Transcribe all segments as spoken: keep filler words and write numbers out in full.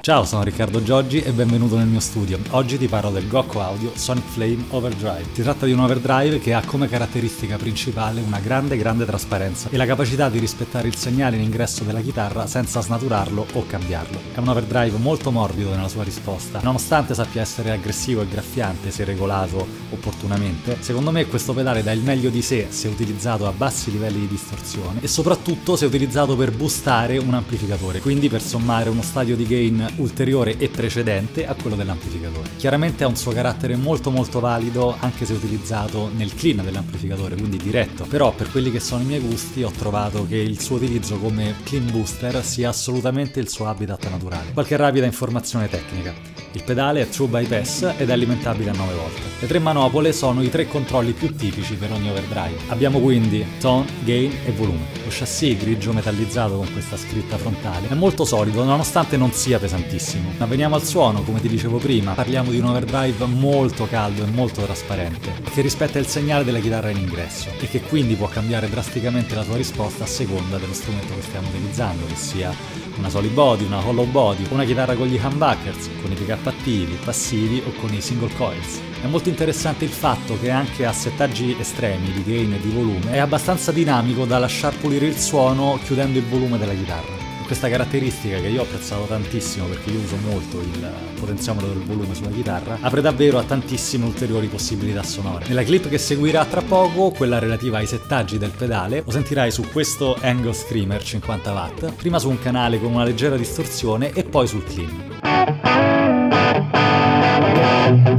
Ciao, sono Riccardo Gioggi e benvenuto nel mio studio. Oggi ti parlo del Gokko Audio Sonic Flame Overdrive. Si tratta di un overdrive che ha come caratteristica principale una grande grande trasparenza e la capacità di rispettare il segnale in ingresso della chitarra senza snaturarlo o cambiarlo. È un overdrive molto morbido nella sua risposta, nonostante sappia essere aggressivo e graffiante se regolato opportunamente. Secondo me questo pedale dà il meglio di sé se utilizzato a bassi livelli di distorsione e soprattutto se utilizzato per boostare un amplificatore, quindi per sommare uno stadio di gain ulteriore e precedente a quello dell'amplificatore. Chiaramente ha un suo carattere molto molto valido anche se utilizzato nel clean dell'amplificatore, quindi diretto, però per quelli che sono i miei gusti ho trovato che il suo utilizzo come clean booster sia assolutamente il suo habitat naturale. Qualche rapida informazione tecnica: il pedale è true bypass ed è alimentabile a nove volte. Le tre manopole sono i tre controlli più tipici per ogni overdrive. Abbiamo quindi tone, gain e volume. Lo chassis grigio metallizzato con questa scritta frontale è molto solido nonostante non sia pesante. Ma veniamo al suono. Come ti dicevo prima, parliamo di un overdrive molto caldo e molto trasparente, che rispetta il segnale della chitarra in ingresso e che quindi può cambiare drasticamente la tua risposta a seconda dello strumento che stiamo utilizzando, che sia una solid body, una hollow body, una chitarra con gli humbuckers, con i pick up attivi, passivi o con i single coils. È molto interessante il fatto che anche a settaggi estremi di gain e di volume è abbastanza dinamico da lasciar pulire il suono chiudendo il volume della chitarra. Questa caratteristica, che io ho apprezzato tantissimo perché io uso molto il potenziometro del volume sulla chitarra, apre davvero a tantissime ulteriori possibilità sonore. Nella clip che seguirà tra poco, quella relativa ai settaggi del pedale, lo sentirai su questo E N G L Screamer cinquanta watt, prima su un canale con una leggera distorsione e poi sul clean. Thank you.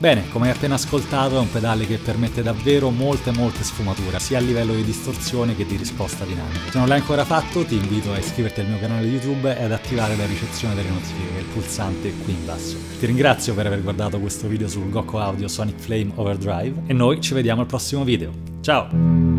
Bene, come appena ascoltato è un pedale che permette davvero molte molte sfumature, sia a livello di distorsione che di risposta dinamica. Se non l'hai ancora fatto ti invito a iscriverti al mio canale YouTube e ad attivare la ricezione delle notifiche, che è il pulsante qui in basso. Ti ringrazio per aver guardato questo video sul Gokko Audio Sonic Flame Overdrive e noi ci vediamo al prossimo video. Ciao!